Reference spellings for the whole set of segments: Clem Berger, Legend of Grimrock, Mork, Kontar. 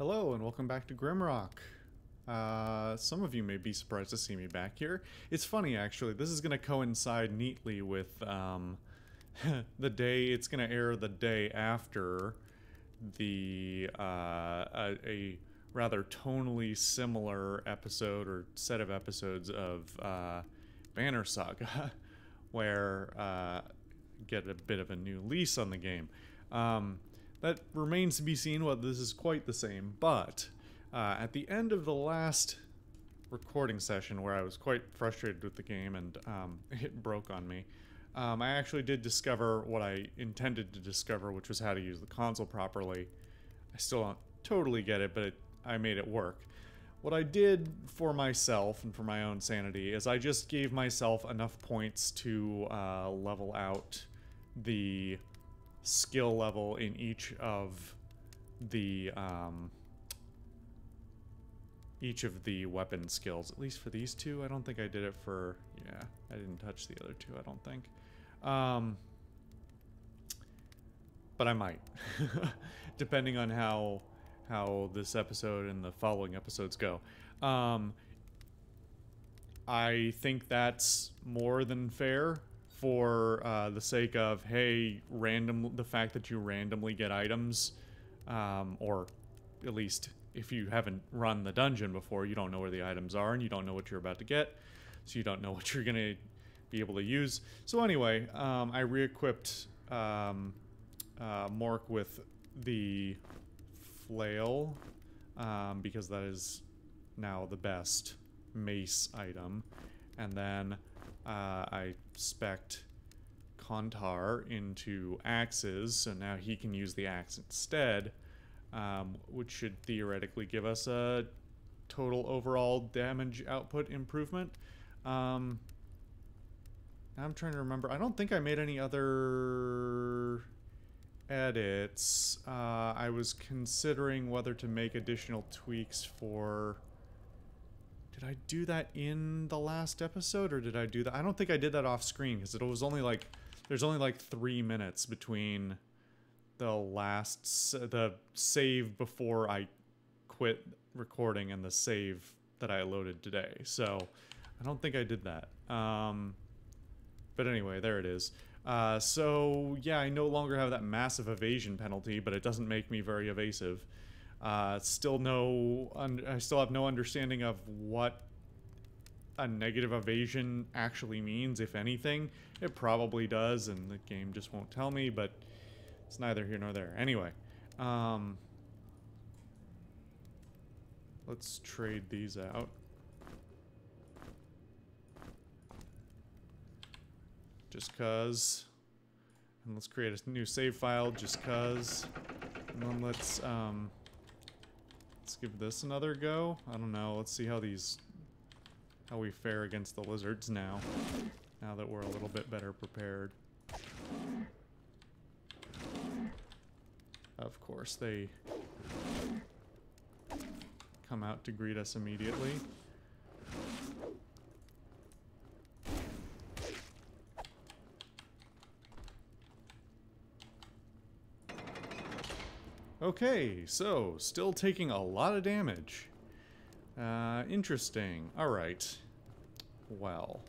Hello and welcome back to Grimrock. Some of you may be surprised to see me back here. It's funny actually, this is going to coincide neatly with the day, it's going to air the day after the a rather tonally similar episode or set of episodes of Banner Saga, where get a bit of a new lease on the game. That remains to be seen whether this is quite the same, but at the end of the last recording session where I was quite frustrated with the game and it broke on me, I actually did discover what I intended to discover, which was how to use the console properly. I still don't totally get it, but I made it work. What I did for myself and for my own sanity is I just gave myself enough points to level out the skill level in each of the weapon skills, at least for these two. I don't think I did it for, yeah, I didn't touch the other two, I don't think, but I might depending on how this episode and the following episodes go. I think that's more than fair for the sake of, hey, the fact that you randomly get items, or at least if you haven't run the dungeon before, you don't know where the items are and you don't know what you're about to get, so you don't know what you're gonna be able to use. So anyway, I re-equipped Mork with the flail, because that is now the best mace item. And then I spec'd Kontar into axes, so now he can use the axe instead, which should theoretically give us a total overall damage output improvement. I'm trying to remember. I don't think I made any other edits. I was considering whether to make additional tweaks for... Did I do that in the last episode, or did I do that? I don't think I did that off screen, because it was only like, there's only like 3 minutes between the the save before I quit recording and the save that I loaded today. So I don't think I did that. But anyway, there it is. So yeah, I no longer have that massive evasion penalty, but it doesn't make me very evasive. I still have no understanding of what a negative evasion actually means, if anything. It probably does, and the game just won't tell me, but it's neither here nor there. Anyway, let's trade these out. Just 'cause. And let's create a new save file, just 'cause. And then let's give this another go. I don't know. Let's see how we fare against the lizards now. Now that we're a little bit better prepared. Of course, they come out to greet us immediately. Okay, so, still taking a lot of damage. Interesting. Alright. Well.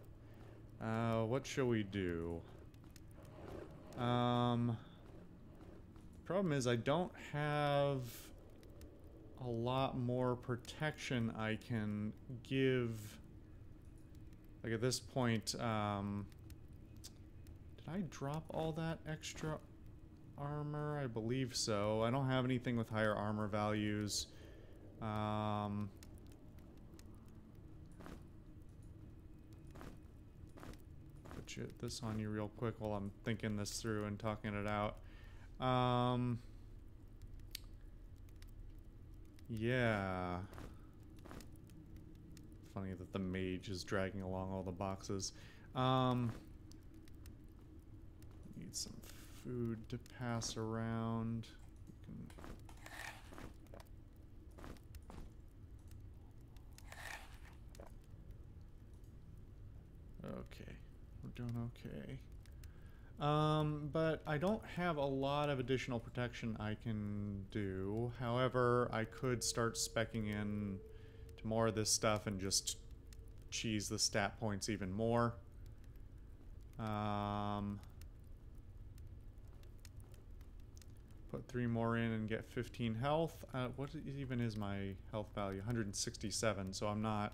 What shall we do? Problem is, I don't have a lot more protection I can give. Like, at this point, did I drop all that extra armor? I believe so. I don't have anything with higher armor values. Put this on you real quick while I'm thinking this through and talking it out. Yeah. Funny that the mage is dragging along all the boxes. Need some food to pass around. Okay, we're doing okay. But I don't have a lot of additional protection I can do. However, I could start speccing in to more of this stuff and just cheese the stat points even more. Put 3 more in and get 15 health. What even is my health value? 167, so I'm not...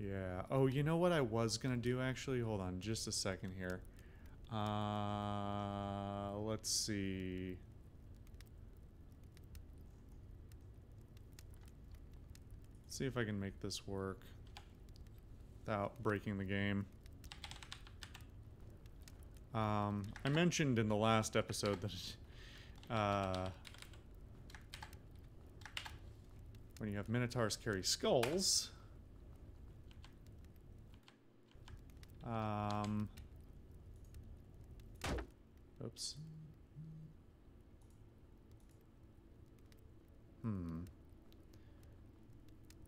yeah. Oh, you know what I was going to do, actually? Hold on just a second here. Let's see... Let's see if I can make this work without breaking the game. I mentioned in the last episode that when you have Minotaurs carry skulls, oops.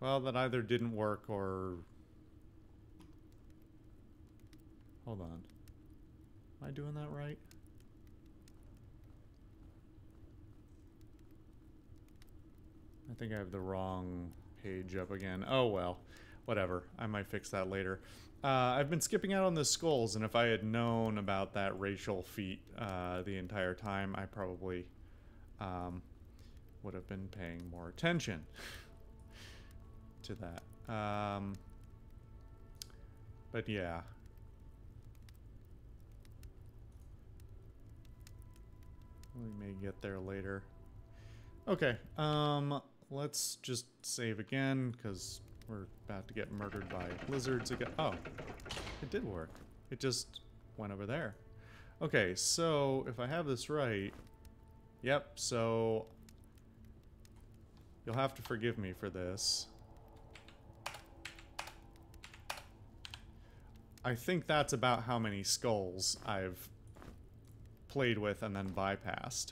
Well, that either didn't work or... Hold on. Am I doing that right? I think I have the wrong page up again. Oh well, whatever. I might fix that later. I've been skipping out on the skulls, and if I had known about that racial feat the entire time, I probably would have been paying more attention to that. But yeah. We may get there later. Okay, let's just save again, because we're about to get murdered by lizards again. Oh, it did work. It just went over there. Okay, so if I have this right... Yep, so... You'll have to forgive me for this. I think that's about how many skulls I've played with and then bypassed.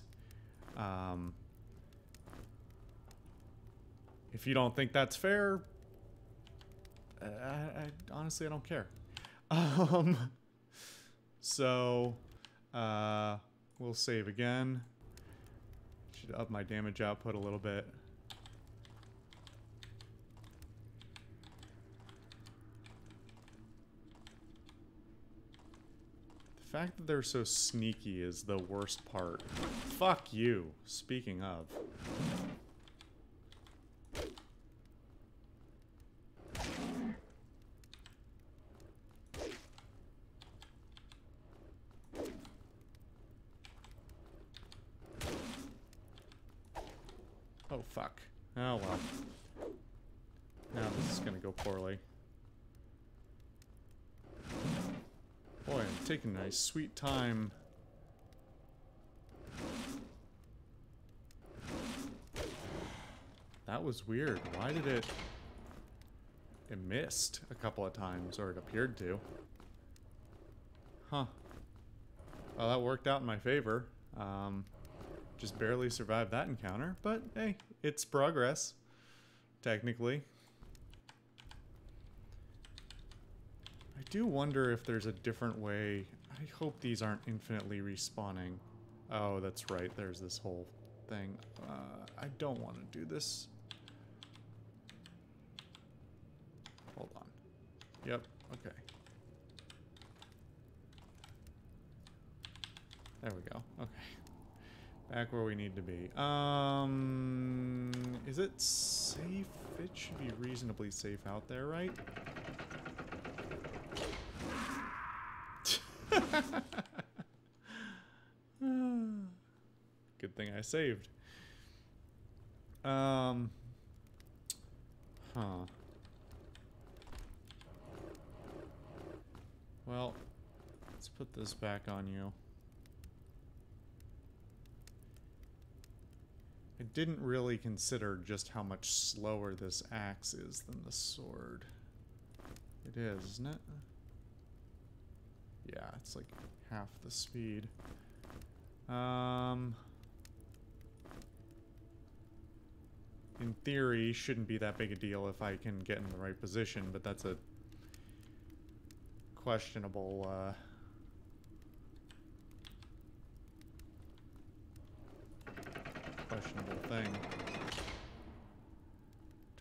If you don't think that's fair, I honestly, I don't care. So we'll save again. Should up my damage output a little bit. The fact that they're so sneaky is the worst part. Fuck you, speaking of. Oh fuck. Oh well. Now this is gonna go poorly. Boy, I'm taking a nice sweet time. That was weird. Why did it... It missed a couple of times, or it appeared to. Huh. Well, that worked out in my favor. Just barely survived that encounter, but hey, it's progress. Technically. I do wonder if there's a different way. I hope these aren't infinitely respawning. Oh, that's right. There's this whole thing. I don't want to do this. Hold on. Yep. Okay. There we go. Okay. Back where we need to be. Is it safe? It should be reasonably safe out there, right? Good thing I saved. Huh. Well, let's put this back on you. I didn't really consider just how much slower this axe is than the sword. It is, isn't it? Yeah, it's like half the speed. In theory, shouldn't be that big a deal if I can get in the right position, but that's a questionable, questionable thing.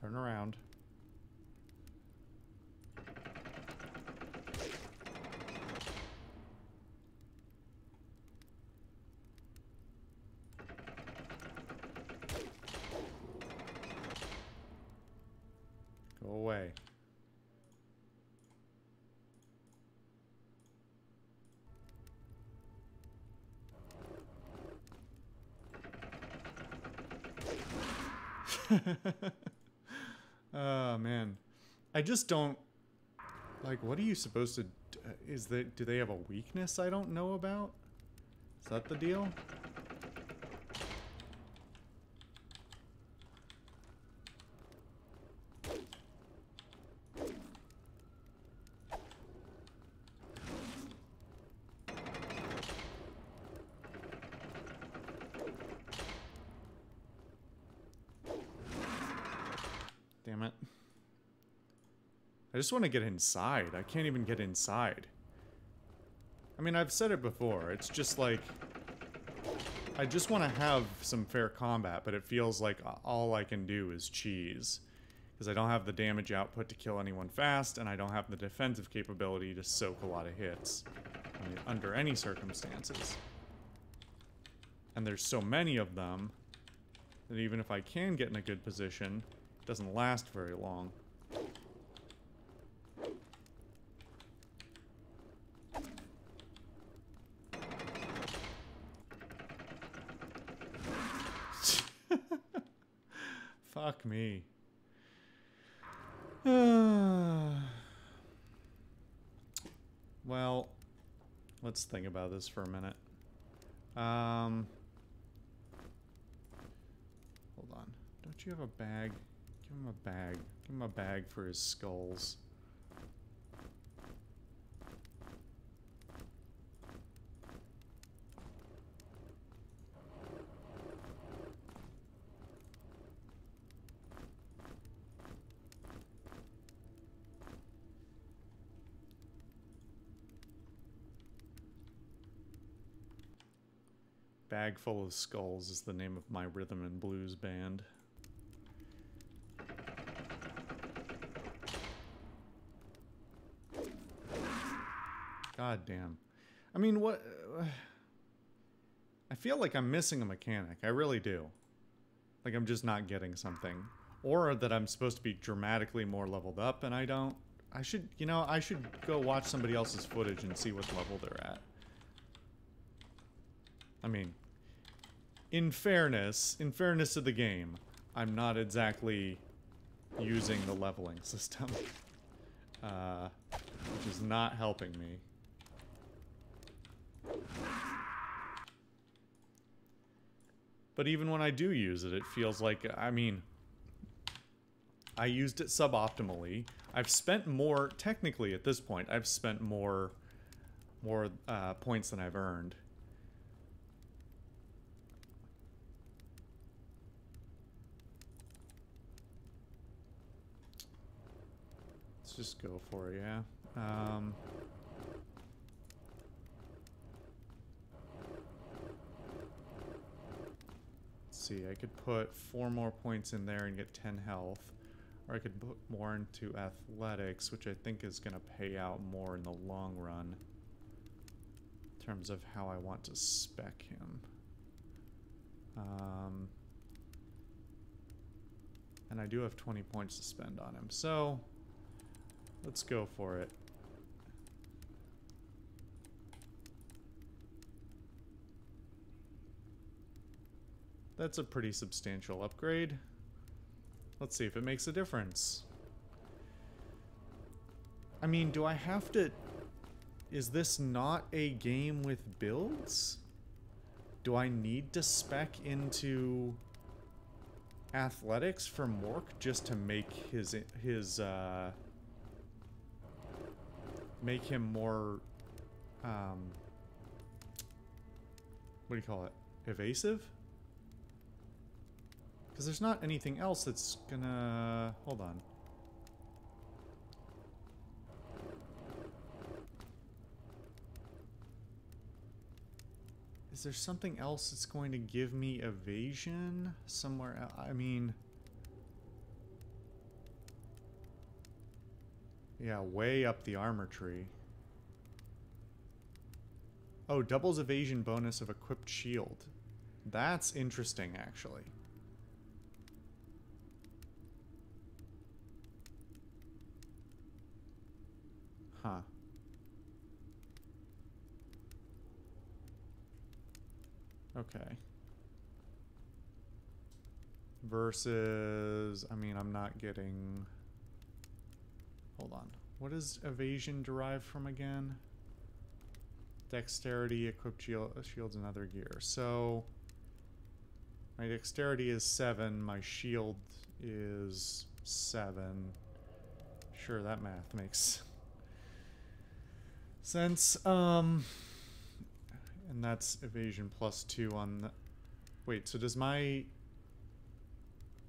Turn around. Go away. Oh man, I just don't like. What are you supposed to? Is that? Do they have a weakness I don't know about? Is that the deal? Damn it. I just want to get inside. I can't even get inside. I mean, I've said it before. It's just like... I just want to have some fair combat, but it feels like all I can do is cheese. Because I don't have the damage output to kill anyone fast, and I don't have the defensive capability to soak a lot of hits. I mean, under any circumstances. And there's so many of them, that even if I can get in a good position... doesn't last very long. Fuck me. Well, let's think about this for a minute. Hold on. Don't you have a bag? Give him a bag. Give him a bag for his skulls. Bag Full of Skulls is the name of my rhythm and blues band. God damn. I mean, what... I feel like I'm missing a mechanic. I really do. Like, I'm just not getting something. Or that I'm supposed to be dramatically more leveled up, and I don't. I should, you know, I should go watch somebody else's footage and see what level they're at. I mean, in fairness to the game, I'm not exactly using the leveling system. Which is not helping me. But even when I do use it, it feels like, I mean, I used it suboptimally. I've spent more, technically at this point, I've spent more points than I've earned. Let's just go for it, yeah. See, I could put 4 more points in there and get 10 health, or I could put more into athletics, which I think is going to pay out more in the long run in terms of how I want to spec him. And I do have 20 points to spend on him, so let's go for it. That's a pretty substantial upgrade. Let's see if it makes a difference. I mean, do I have to... Is this not a game with builds? Do I need to spec into athletics for Mork just to make his make him more, what do you call it? Evasive? Because there's not anything else that's gonna... Hold on. there's something else that's going to give me evasion somewhere else? I mean... yeah, way up the armor tree. Oh, doubles evasion bonus of equipped shield. That's interesting, actually. Huh. Okay. Versus... I mean, I'm not getting... hold on. What is evasion derived from again? Dexterity, equipped shields, and other gear. So... my dexterity is 7. My shield is 7. Sure, that math makes sense. And that's evasion plus 2 on the... wait, so does my...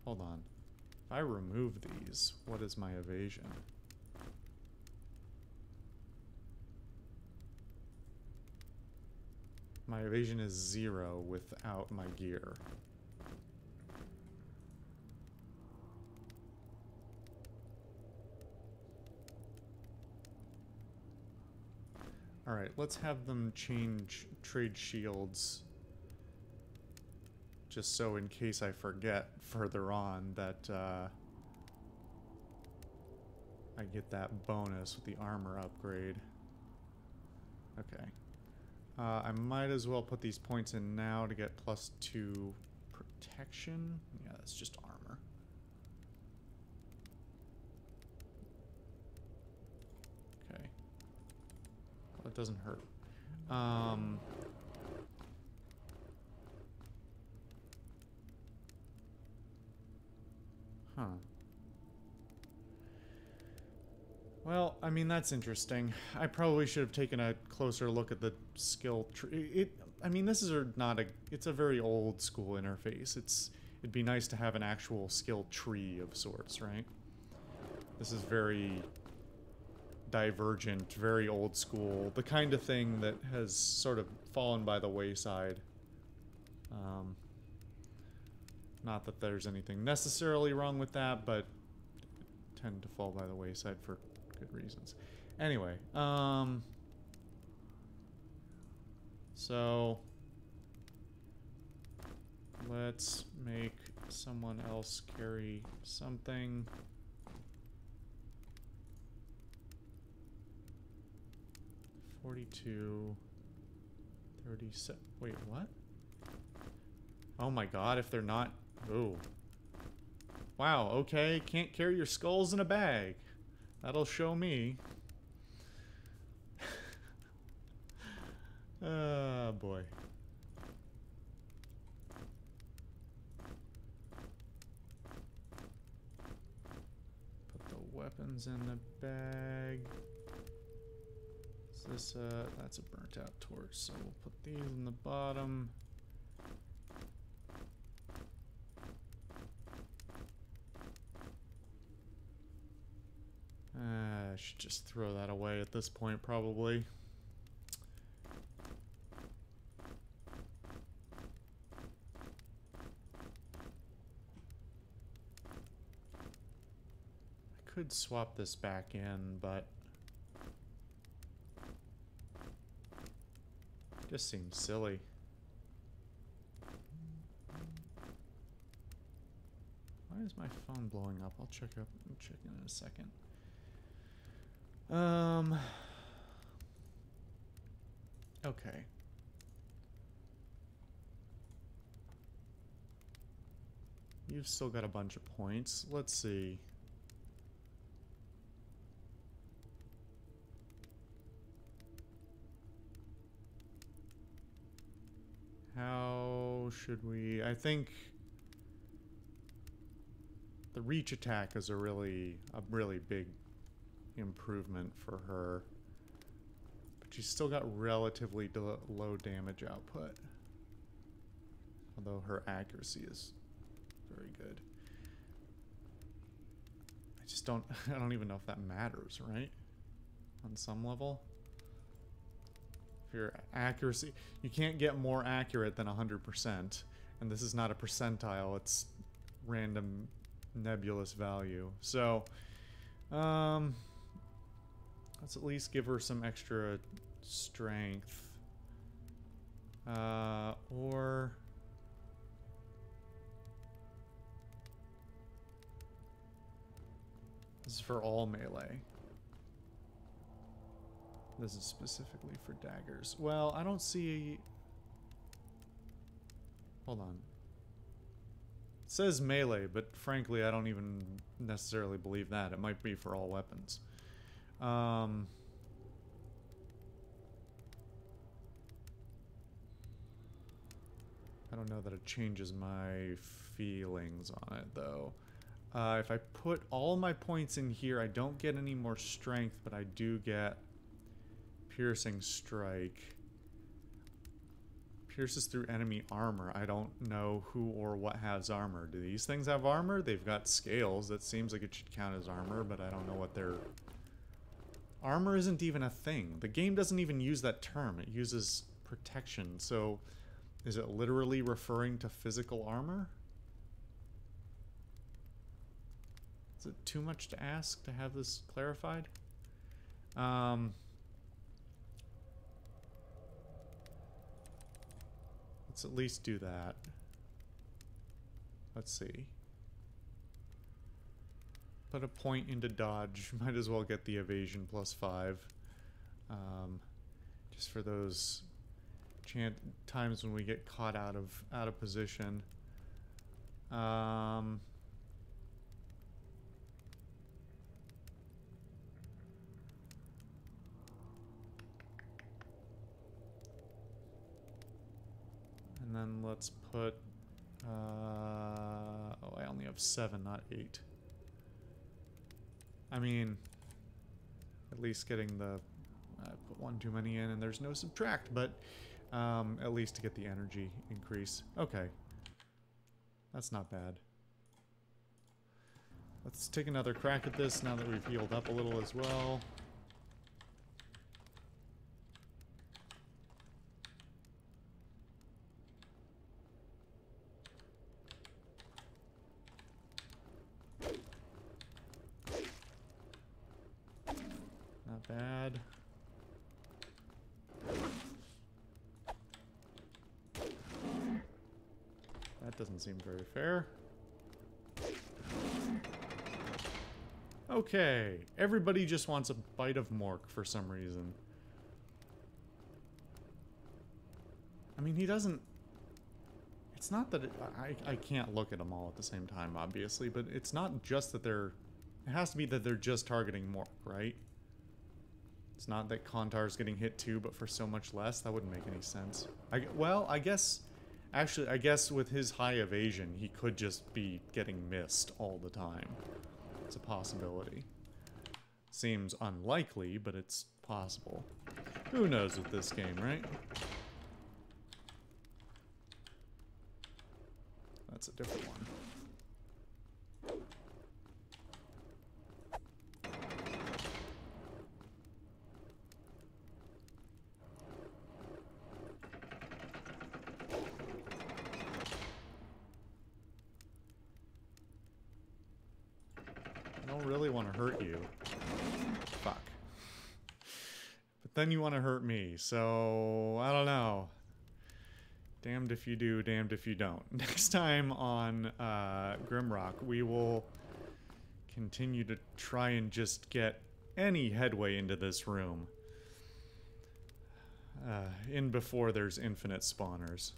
hold on. If I remove these, what is my evasion? My evasion is 0 without my gear. Alright, let's have them trade shields, just so in case I forget further on that I get that bonus with the armor upgrade. Okay. I might as well put these points in now to get plus 2 protection. Yeah, that's just armor. Okay. Well, it doesn't hurt. Huh. Well, I mean, that's interesting. I probably should have taken a closer look at the skill tree. I mean, this is not a... it's a very old school interface. It'd be nice to have an actual skill tree of sorts, right? This is very... divergent, very old school, the kind of thing that has sort of fallen by the wayside. Not that there's anything necessarily wrong with that, but tend to fall by the wayside for good reasons. Anyway, so let's make someone else carry something. $42.37. Wait, what? Oh my god, if they're not... oh. Wow, okay. Can't carry your skulls in a bag. That'll show me. Oh, boy. Put the weapons in the bag. This, that's a burnt out torch, so we'll put these in the bottom. I should just throw that away at this point, probably. I could swap this back in, but... just seems silly. Why is my phone blowing up? I'll check in a second. Okay. You've still got a bunch of points. Let's see. How should we... I think the reach attack is a really big improvement for her. But she's still got relatively low damage output. Although her accuracy is very good. I just don't... I don't even know if that matters, right? On some level. If accuracy. You can't get more accurate than 100%. And this is not a percentile, it's random nebulous value. So, let's at least give her some extra strength. Or... this is for all melee. This is specifically for daggers. Well, I don't see... hold on. It says melee, but frankly, I don't even necessarily believe that. It might be for all weapons. I don't know that it changes my feelings on it, though. If I put all my points in here, I don't get any more strength, but I do get piercing strike. Pierces through enemy armor. I don't know who or what has armor. Do these things have armor? They've got scales. That seems like it should count as armor, but I don't know what their... armor isn't even a thing. The game doesn't even use that term. It uses protection. So, is it literally referring to physical armor? Is it too much to ask to have this clarified? Let's at least do that. Let's see. Put a point into dodge. Might as well get the evasion +5. Just for those times when we get caught out of position. And then let's put... oh, I only have 7, not 8. I mean, at least getting the... I put 1 too many in and there's no subtract, but at least to get the energy increase. Okay. That's not bad. Let's take another crack at this now that we've healed up a little as well. Bad. That doesn't seem very fair. Okay, everybody just wants a bite of Mork for some reason. I mean, he doesn't... it's not that I can't look at them all at the same time, obviously, but it's not just that they're... it has to be that they're just targeting Mork, right? It's not that Kontar's getting hit too, but for so much less. That wouldn't make any sense. Well, I guess... actually, I guess with his high evasion, he could just be getting missed all the time. It's a possibility. Seems unlikely, but it's possible. Who knows with this game, right? That's a different one. Then you want to hurt me, so I don't know. Damned if you do, damned if you don't. Next time on Grimrock, we will continue to try and just get any headway into this room. In before there's infinite spawners.